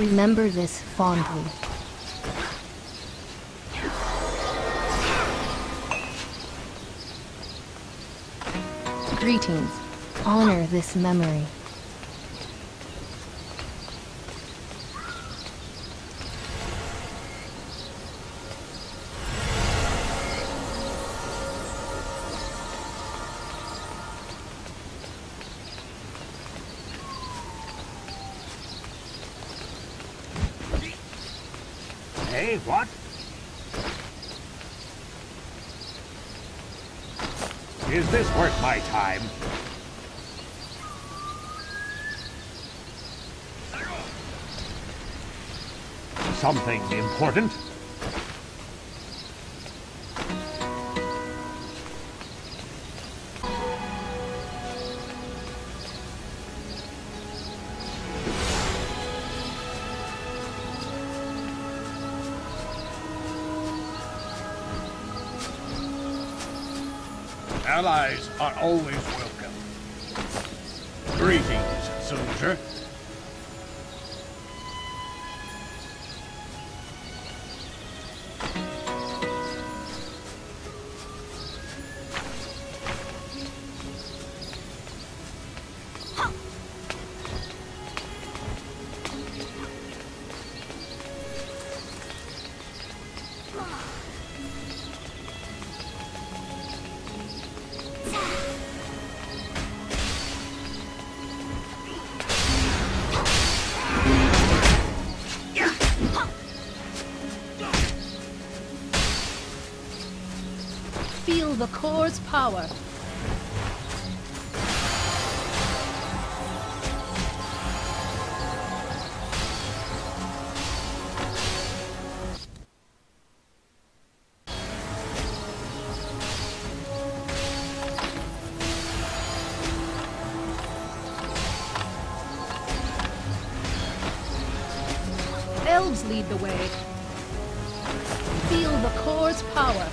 remember this fondly. Greetings. Honor this memory. Hey, what? Is this worth my time? Something important? Allies are always welcome. Greetings, soldier. Feel the core's power. Elves lead the way. Feel the core's power.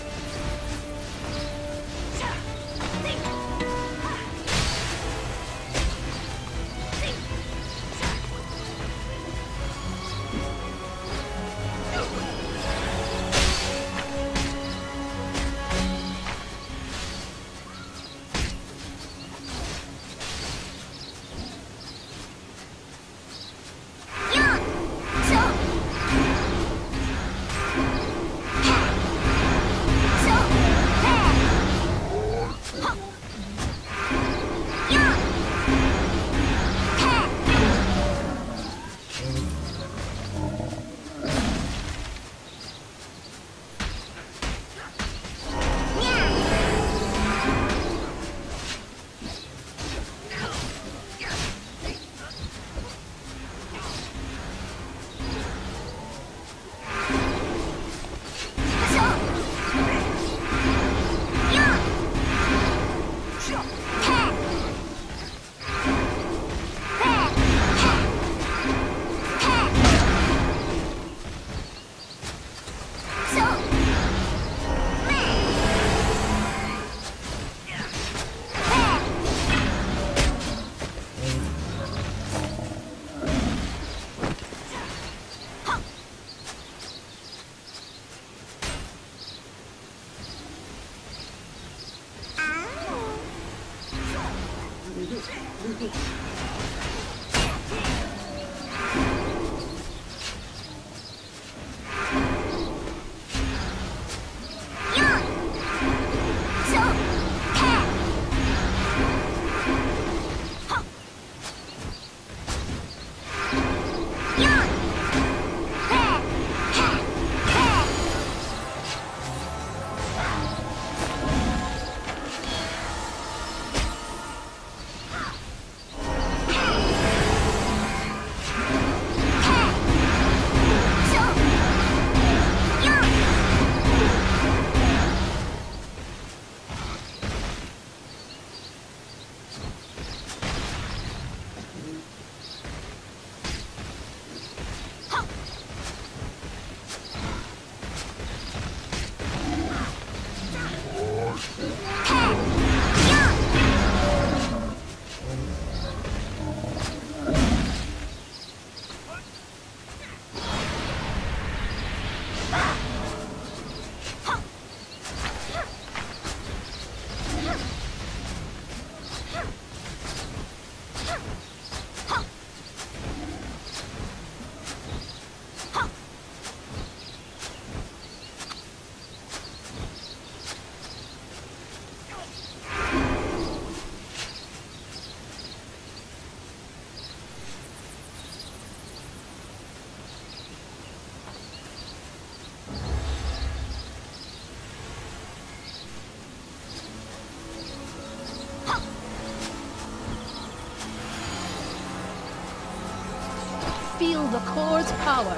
feel the core's power.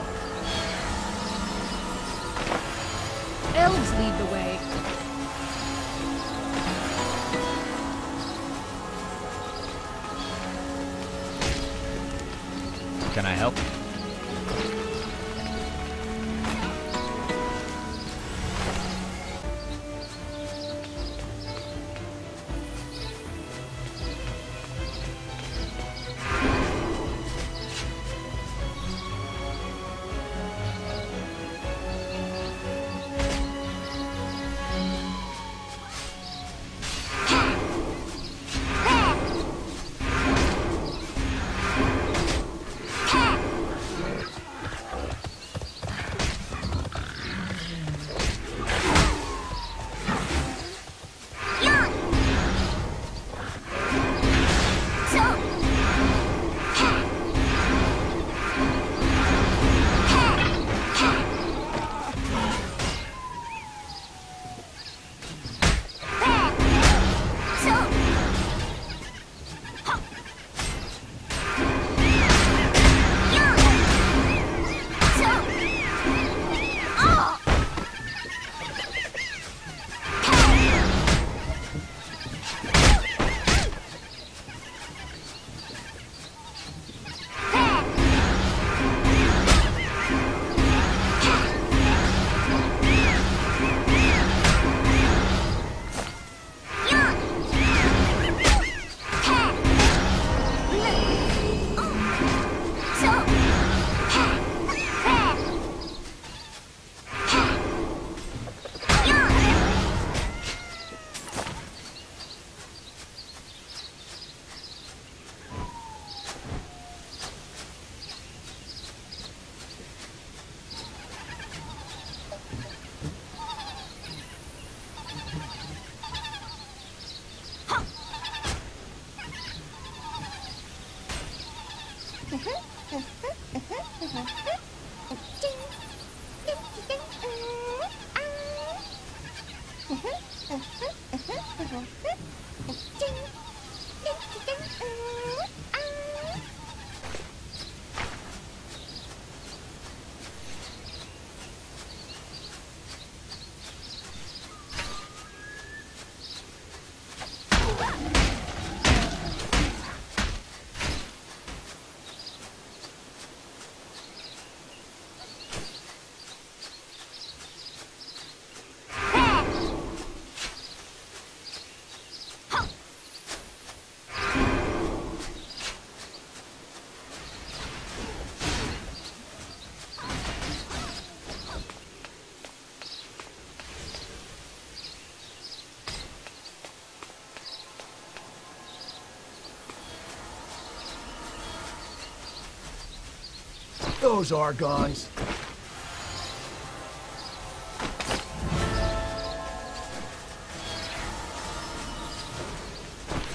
Elves lead the way. Can I help? Those Argons.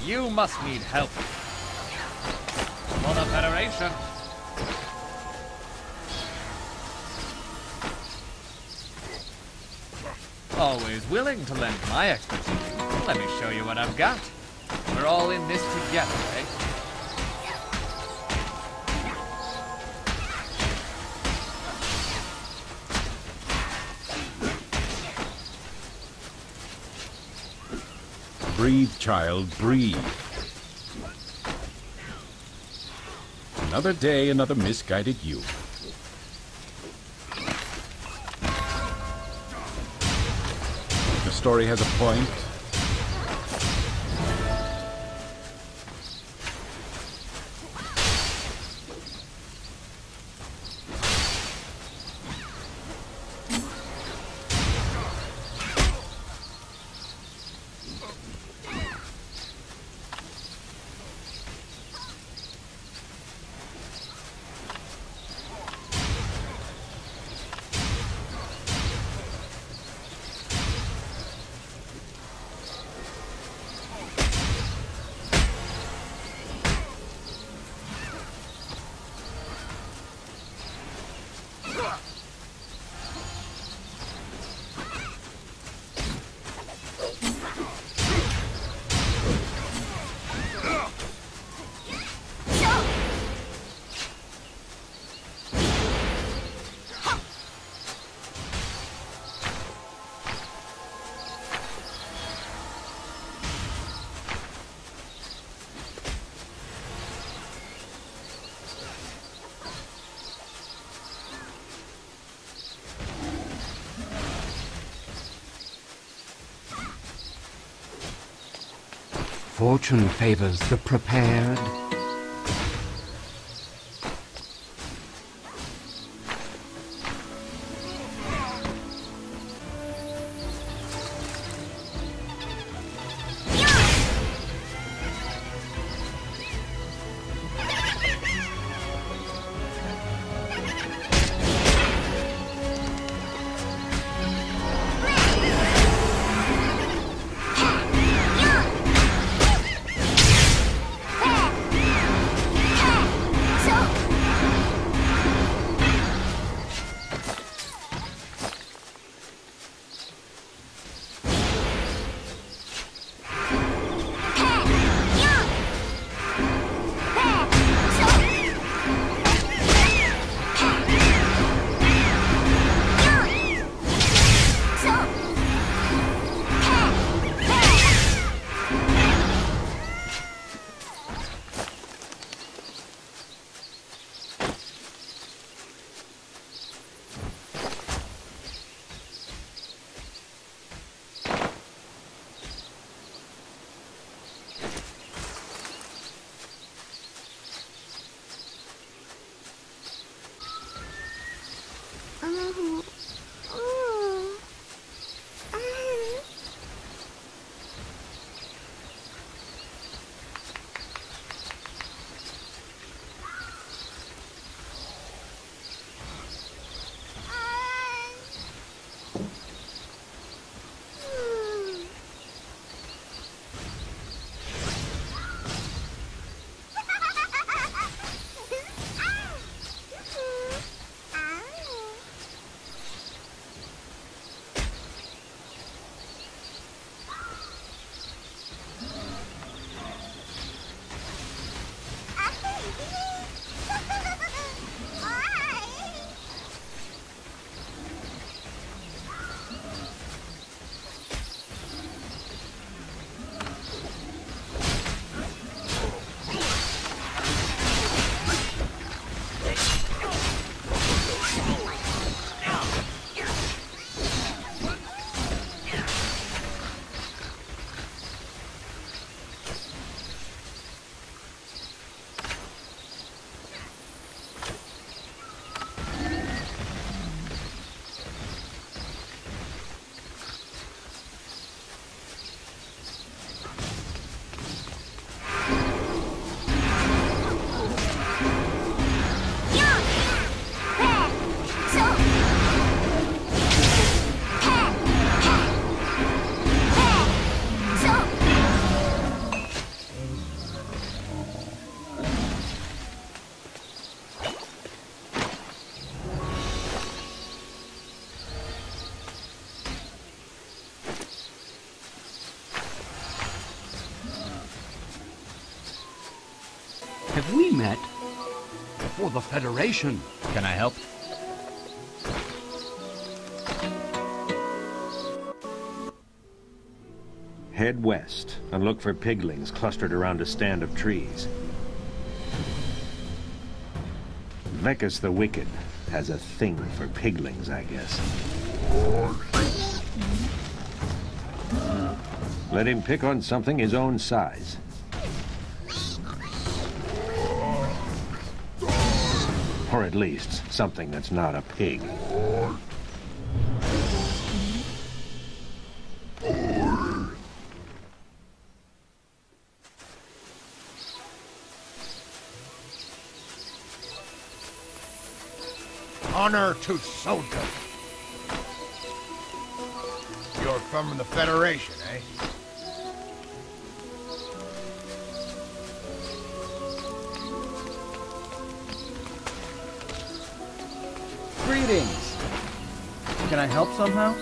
You must need help. For the Federation. Always willing to lend my expertise. Let me show you what I've got. We're all in this together, eh? Breathe, child, breathe. Another day, another misguided youth. The story has a point. Fortune favors the prepared. For the Federation. Can I help? Head west and look for piglings clustered around a stand of trees. Vekas the Wicked has a thing for piglings, I guess. Let him pick on something his own size. Or at least, something that's not a pig. Honor to soldier! You're from the Federation, eh? Greetings. Can I help somehow?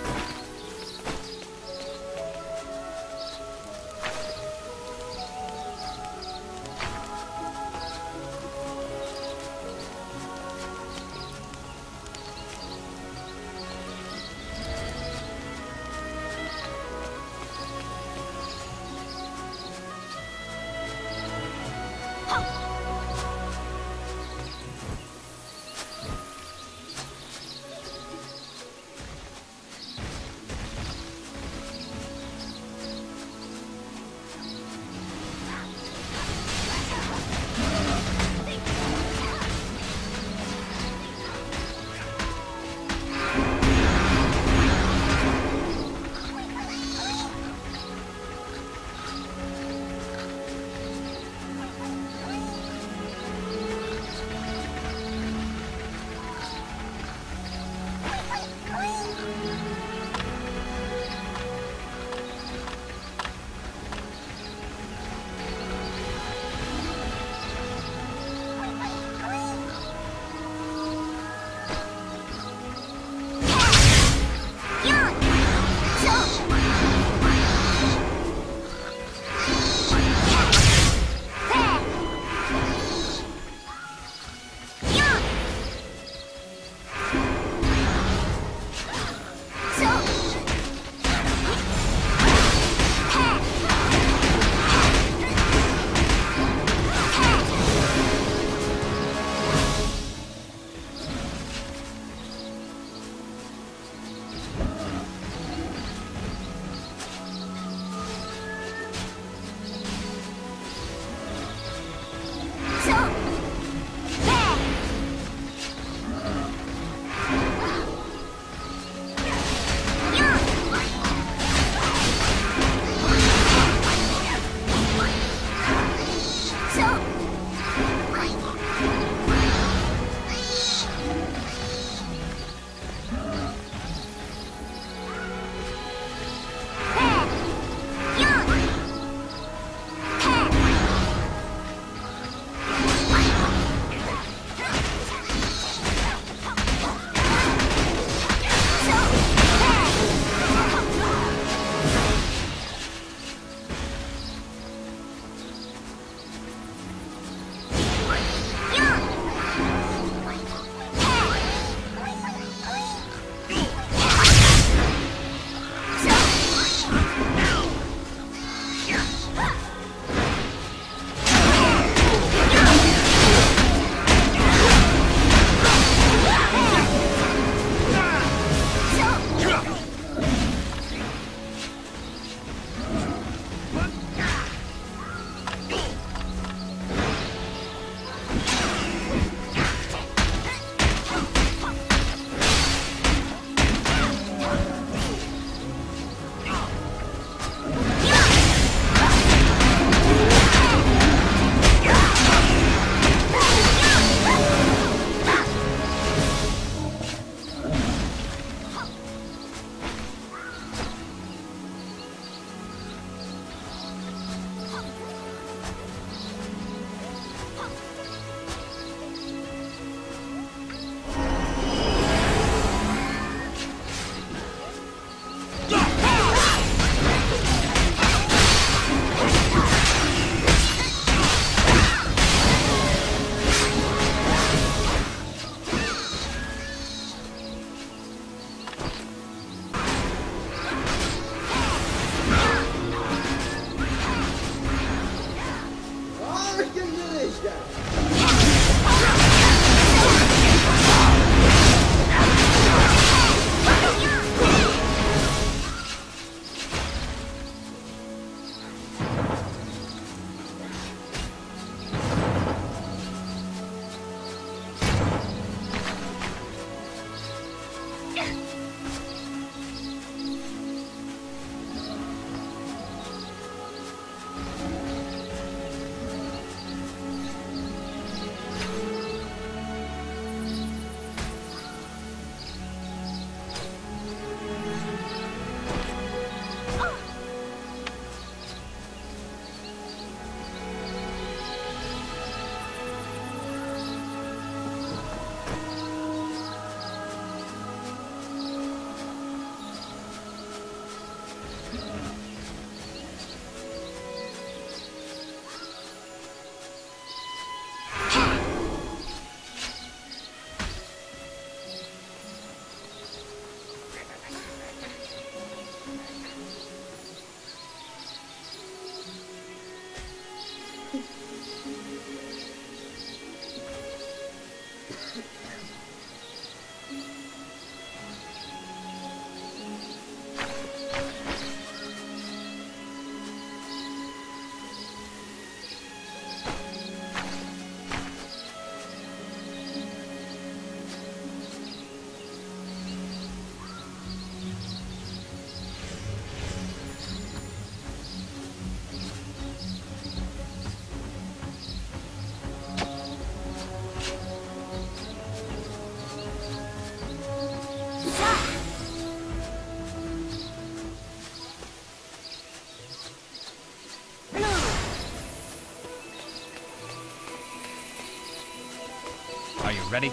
Ready?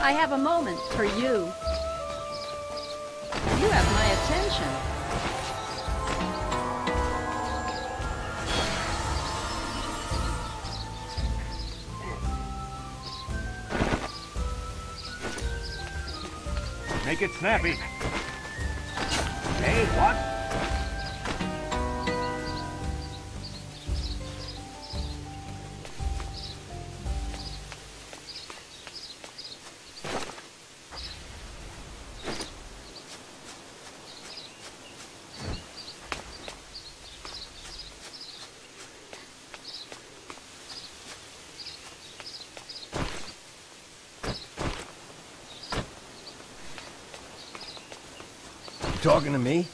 I have a moment for you. You have my attention. Make it snappy. Hey, what? Talking to me?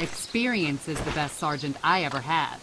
Experience is the best sergeant I ever had.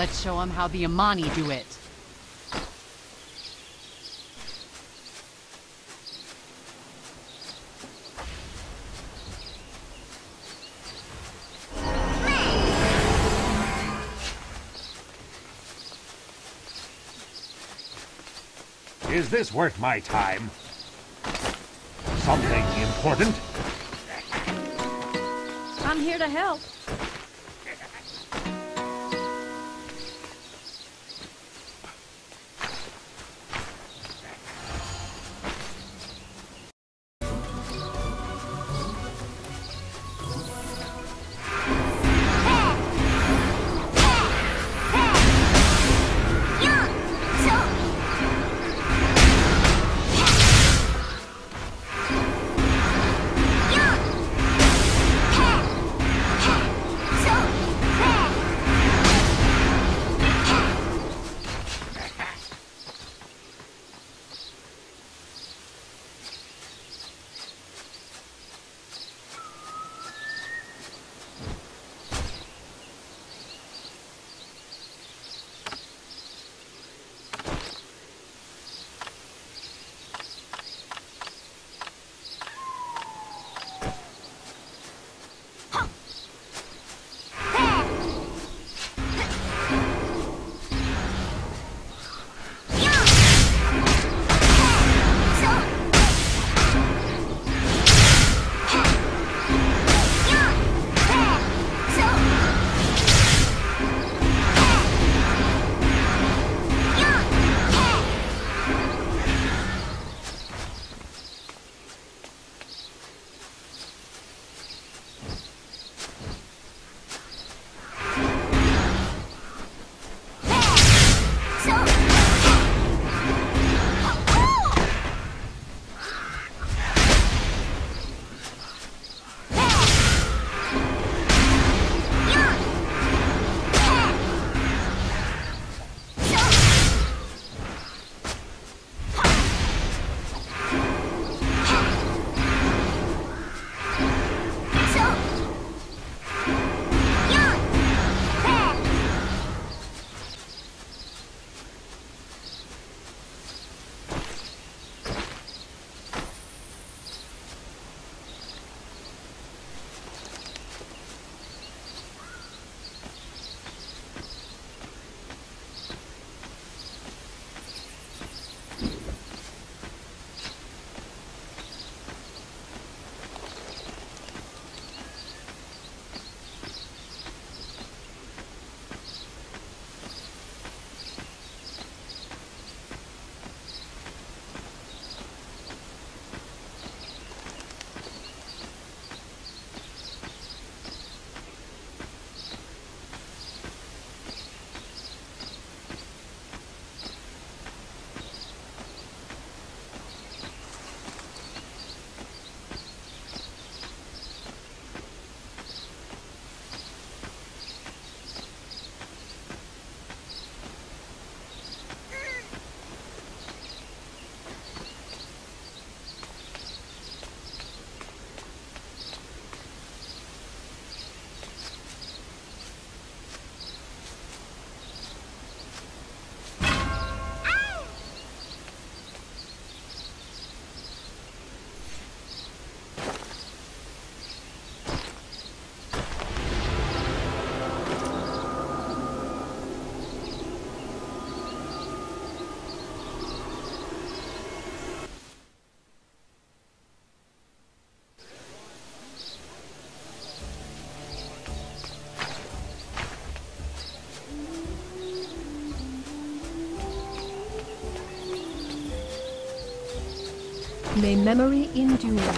Let's show them how the Amani do it. Is this worth my time? Something important? I'm here to help. May memory endure.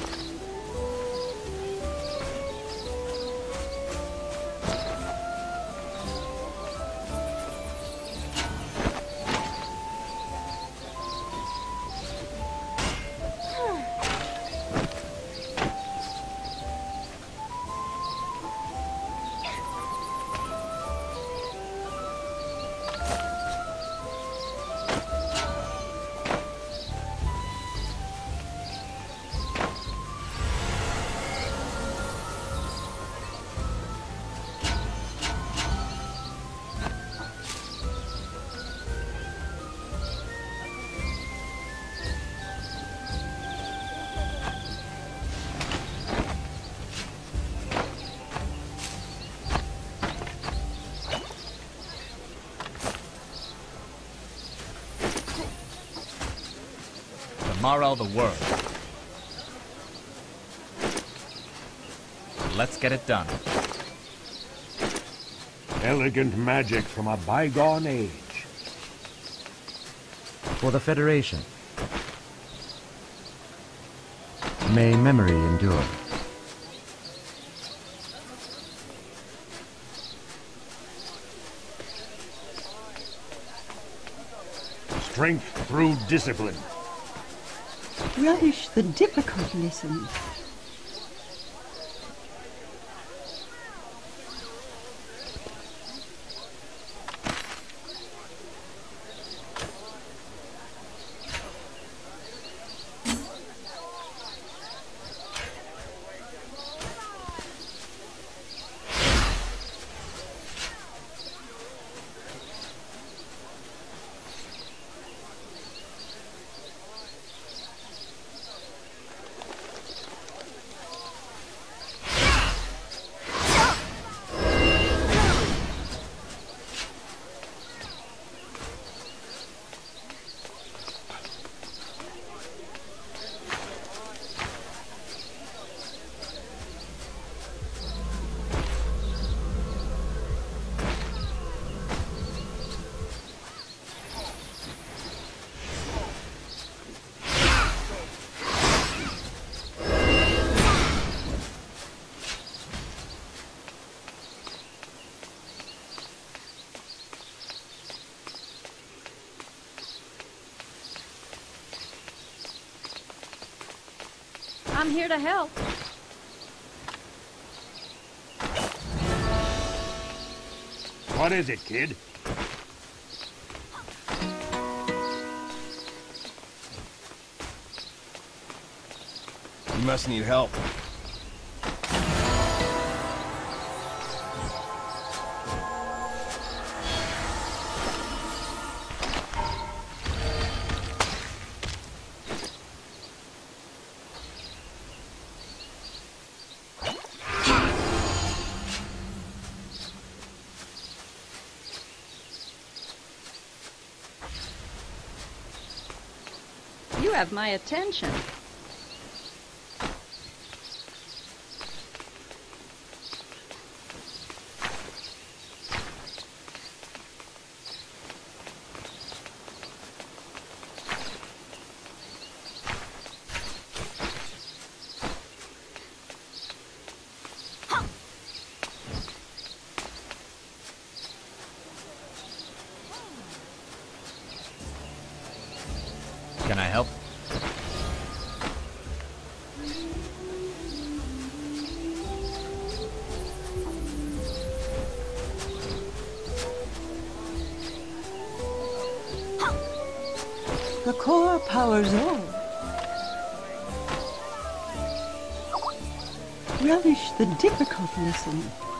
Tomorrow the world. Let's get it done. Elegant magic from a bygone age. For the Federation. May memory endure. Strength through discipline. Relish the difficult lessons. I'm here to help. What is it, kid? You must need help. You have my attention. Can I help? The core powers all. Relish the difficult lesson.